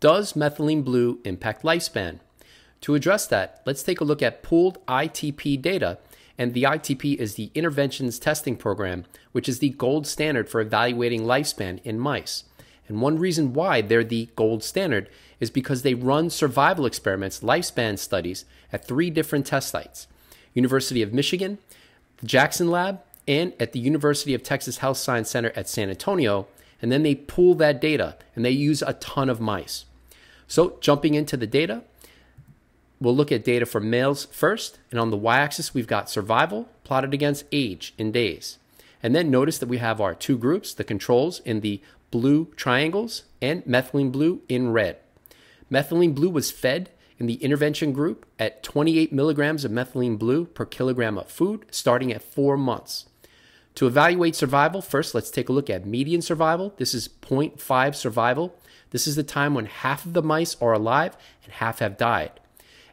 Does methylene blue impact lifespan? To address that, let's take a look at pooled ITP data, and the ITP is the Interventions Testing Program, which is the gold standard for evaluating lifespan in mice. And one reason why they're the gold standard is because they run survival experiments, lifespan studies, at 3 different test sites: University of Michigan, the Jackson Lab, and at the University of Texas Health Science Center at San Antonio, and then they pool that data, and they use a ton of mice. So jumping into the data, we'll look at data for males first, and on the y-axis, we've got survival plotted against age in days. And then notice that we have our 2 groups, the controls in the blue triangles and methylene blue in red. Methylene blue was fed in the intervention group at 28 milligrams of methylene blue per kilogram of food, starting at 4 months. To evaluate survival, first let's take a look at median survival. This is 0.5 survival. This is the time when half of the mice are alive and half have died.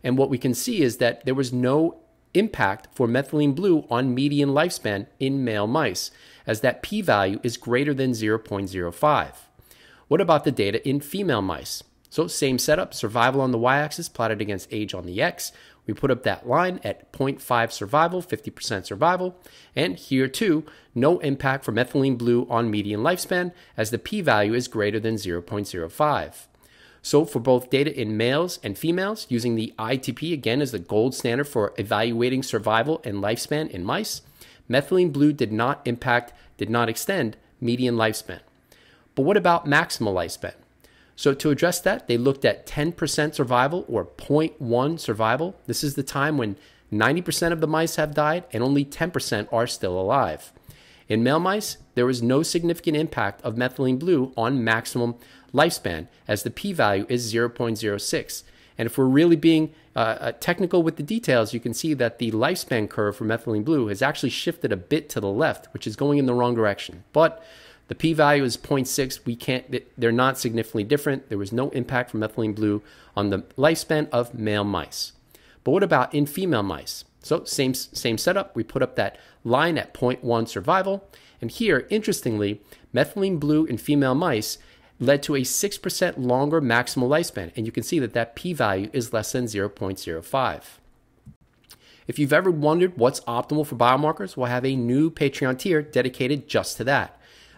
And what we can see is that there was no impact for methylene blue on median lifespan in male mice, as that p-value is greater than 0.05. What about the data in female mice? So same setup, survival on the y-axis plotted against age on the x. We put up that line at 0.5 survival, 50% survival, and here too, no impact for methylene blue on median lifespan, as the p-value is greater than 0.05. So for both data in males and females, using the ITP again as the gold standard for evaluating survival and lifespan in mice, methylene blue did not extend median lifespan. But what about maximal lifespan? So to address that, they looked at 10% survival, or 0.1 survival. This is the time when 90% of the mice have died and only 10% are still alive. In male mice, there was no significant impact of methylene blue on maximum lifespan, as the p-value is 0.06. And if we're really being technical with the details, you can see that the lifespan curve for methylene blue has actually shifted a bit to the left, which is going in the wrong direction. But the p-value is 0.6. They're not significantly different. There was no impact from methylene blue on the lifespan of male mice. But what about in female mice? So same setup. We put up that line at 0.1 survival. And here, interestingly, methylene blue in female mice led to a 6% longer maximal lifespan. And you can see that that p-value is less than 0.05. If you've ever wondered what's optimal for biomarkers, we'll have a new Patreon tier dedicated just to that.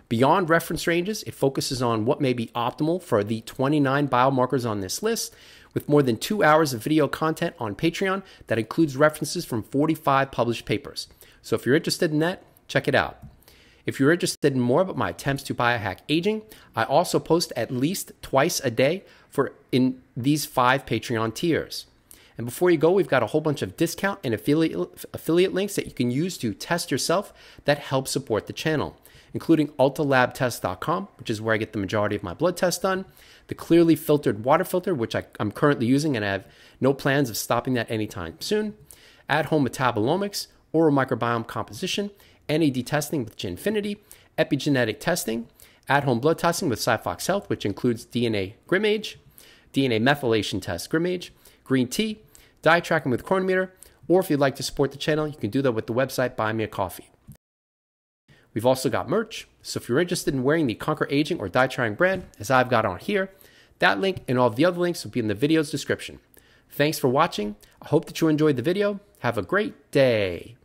Beyond reference ranges, it focuses on what may be optimal for the 29 biomarkers on this list, with more than 2 hours of video content on Patreon that includes references from 45 published papers. So if you're interested in that, check it out. If you're interested in more about my attempts to biohack aging, I also post at least twice a day in these 5 Patreon tiers. And before you go, we've got a whole bunch of discount and affiliate links that you can use to test yourself that help support the channel, including UltraLabTests.com, which is where I get the majority of my blood tests done, the Clearly Filtered water filter, which I'm currently using and I have no plans of stopping that anytime soon, at-home metabolomics, oral microbiome composition, NAD testing with Jinfiniti, epigenetic testing, at-home blood testing with SiphoxHealth, which includes DNA Grimage, DNA methylation test Grimage, green tea, diet tracking with Cronometer, or if you'd like to support the channel, you can do that with the website Buy Me a Coffee. We've also got merch, so if you're interested in wearing the Conquer Aging or Die Trying brand, as I've got on here, that link and all of the other links will be in the video's description. Thanks for watching. I hope that you enjoyed the video. Have a great day.